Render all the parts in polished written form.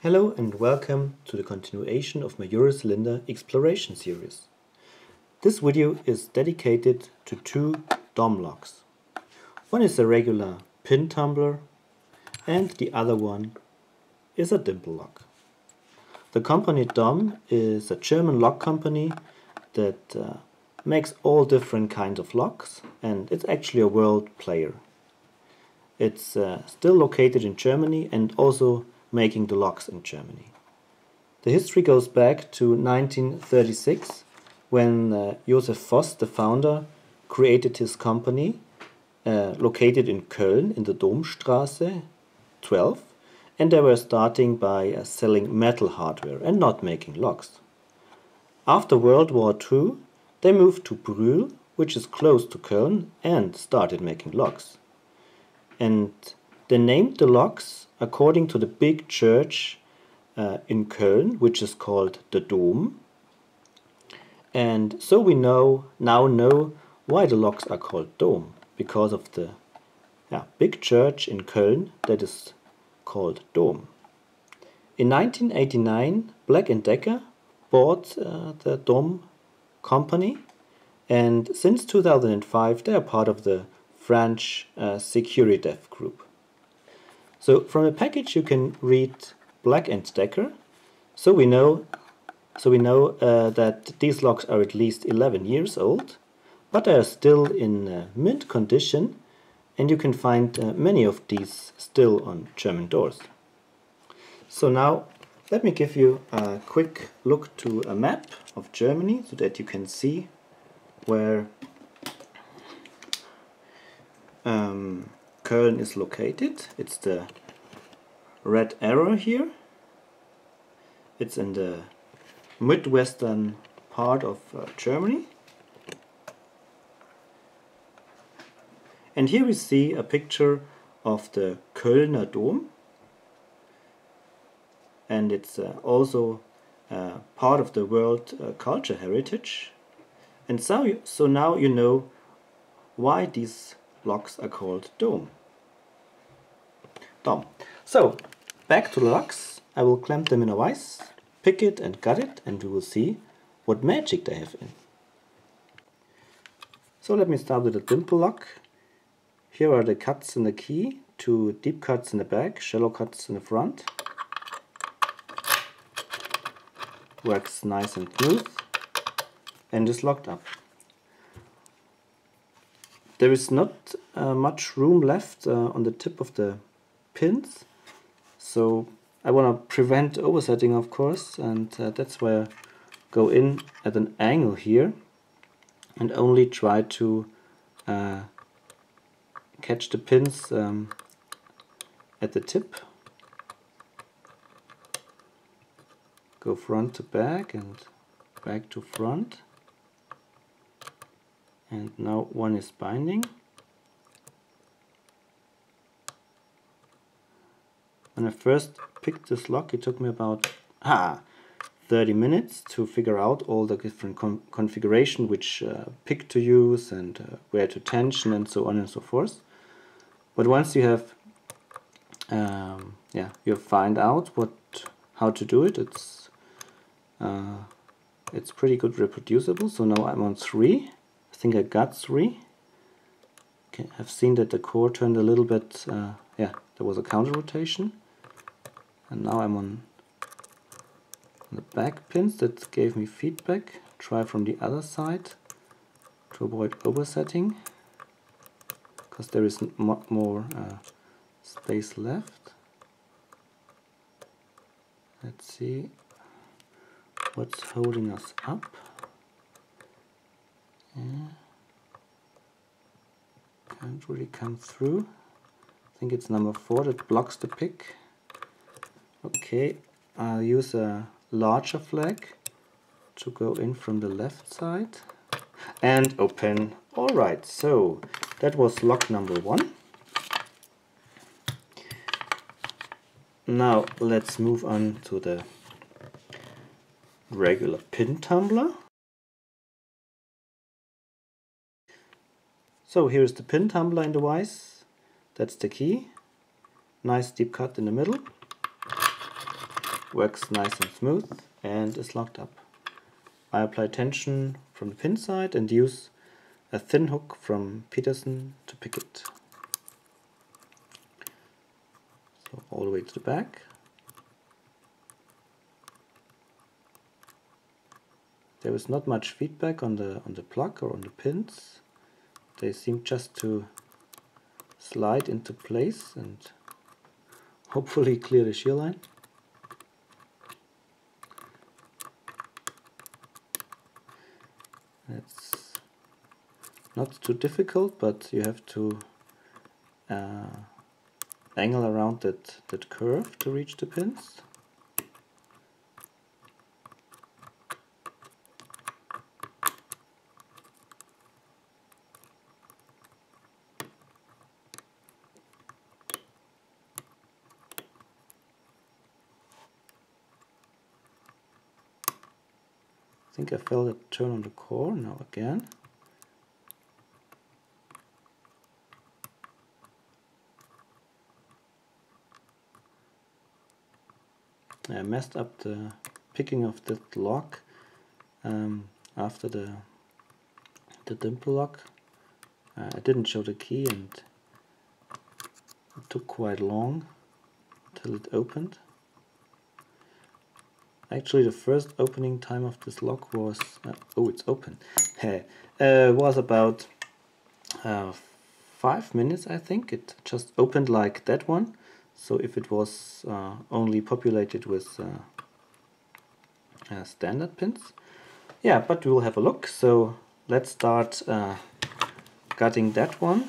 Hello and welcome to the continuation of my Euro cylinder exploration series. This video is dedicated to two DOM locks. One is a regular pin tumbler and the other one is a dimple lock. The company DOM is a German lock company that makes all different kinds of locks, and it's actually a world player. It's still located in Germany and also making the locks in Germany. The history goes back to 1936 when Josef Voss, the founder, created his company located in Köln in the Domstraße 12, and they were starting by selling metal hardware and not making locks. After World War II they moved to Brühl, which is close to Köln, and started making locks. And they named the locks according to the big church in Köln, which is called the Dom. And so we now know why the locks are called Dom, because of the big church in Köln that is called Dom. In 1989, Black and Decker bought the Dom company, and since 2005 they are part of the French Securidev group. So from the package you can read Black and Decker, so we know that these locks are at least 11 years old, but they are still in mint condition, and you can find many of these still on German doors. So now let me give you a quick look to a map of Germany so that you can see where Köln is located. It's the red arrow here. It's in the midwestern part of Germany. And here we see a picture of the Kölner Dom, and it's also part of the World Culture Heritage. And so now you know why these locks are called Dom. So, back to the locks. I will clamp them in a vise, pick it and cut it, and we will see what magic they have in. So let me start with the dimple lock. Here are the cuts in the key, two deep cuts in the back, shallow cuts in the front. Works nice and smooth and is locked up. There is not much room left on the tip of the pins, so I want to prevent oversetting, of course, and that's why I go in at an angle here and only try to catch the pins at the tip. Go front to back and back to front. And now one is binding. When I first picked this lock, it took me about 30 minutes to figure out all the different configuration, which pick to use and where to tension and so on and so forth. But once you have, you find out how to do it, it's pretty good reproducible. So now I'm on 3. I think I got 3. Okay, I've seen that the core turned a little bit, there was a counter rotation, and now I'm on the back pins. That gave me feedback. Try from the other side to avoid oversetting, because there is more space left. Let's see what's holding us up. Can't really come through. I think it's number 4 that blocks the pick. Okay, I'll use a larger flag to go in from the left side and open. Alright, so that was lock number 1. Now let's move on to the regular pin tumbler. So here is the pin tumbler in the vise. That's the key. Nice deep cut in the middle. works nice and smooth and is locked up. I apply tension from the pin side and use a thin hook from Peterson to pick it. So all the way to the back. There was not much feedback on the plug or on the pins. They seem just to slide into place and hopefully clear the shear line. It's not too difficult, but you have to angle around that curve to reach the pins. I think I felt a turn on the core, now again. I messed up the picking of that lock after the dimple lock. I didn't show the key and it took quite long till it opened. Actually, the first opening time of this lock was oh, it's open. Was about 5 minutes, I think. It just opened like that one. So if it was only populated with standard pins, yeah. But we will have a look. So let's start cutting that one.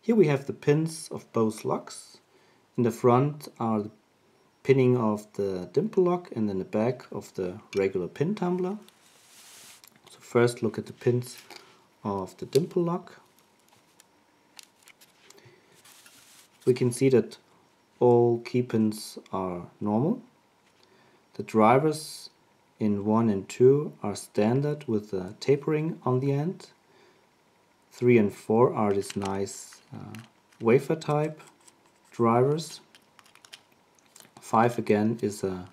Here we have the pins of both locks. In the front are the pinning of the dimple lock and in the back of the regular pin tumbler. So first look at the pins of the dimple lock. We can see that all key pins are normal. The drivers in 1 and 2 are standard with a tapering on the end. 3 and 4 are this nice wafer type drivers. 5 again is a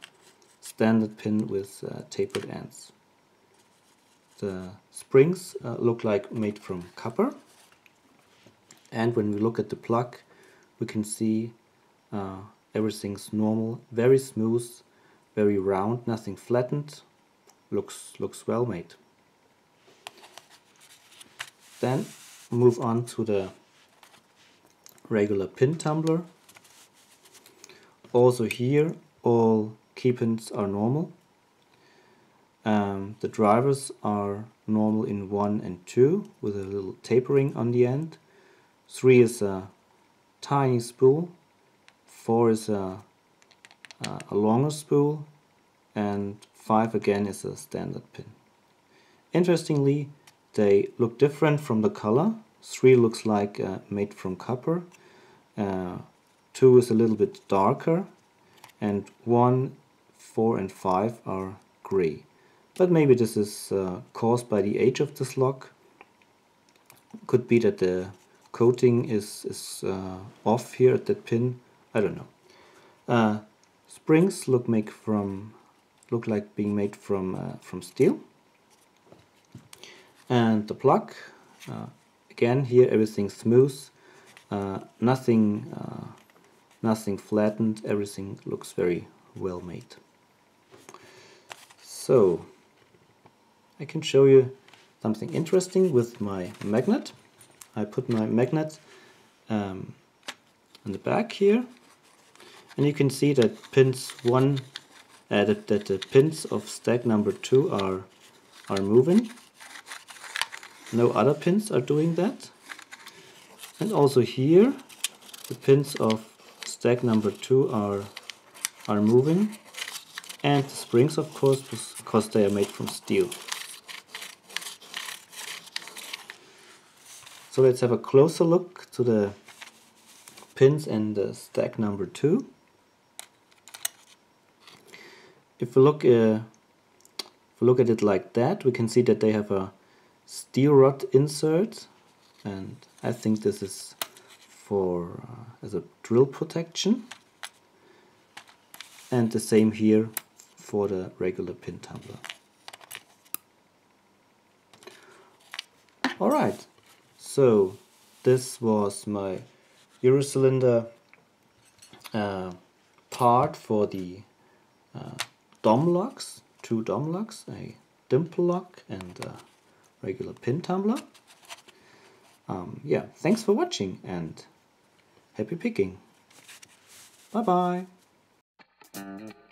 standard pin with tapered ends. The springs look like made from copper, and when we look at the plug we can see everything's normal, very smooth, very round, nothing flattened, looks well made. Then move on to the regular pin tumbler. Also here all key pins are normal. The drivers are normal in 1 and 2 with a little tapering on the end. 3 is a tiny spool, 4 is a longer spool, and 5 again is a standard pin. Interestingly, they look different from the color. 3 looks like made from copper, 2 is a little bit darker, and 1, 4 and 5 are grey. But maybe this is caused by the age of this lock. Could be that the coating is off here at that pin. I don't know. Springs look like being made from steel, and the plug. Again, here everything smooth, nothing flattened. Everything looks very well made. So I can show you something interesting with my magnet. I put my magnet in the back here, and you can see that the pins of stack number 2 are moving. No other pins are doing that. And also here the pins of stack number 2 are moving, and the springs, of course, because they are made from steel. So let's have a closer look to the pins and the stack number 2. If we look at it like that, we can see that they have a steel rod insert, and I think this is for as a drill protection. And the same here for the regular pin tumbler. All right. So this was my Euro cylinder part for the Dom locks, 2 Dom locks, a dimple lock and a regular pin tumbler. Yeah, thanks for watching and happy picking. Bye bye.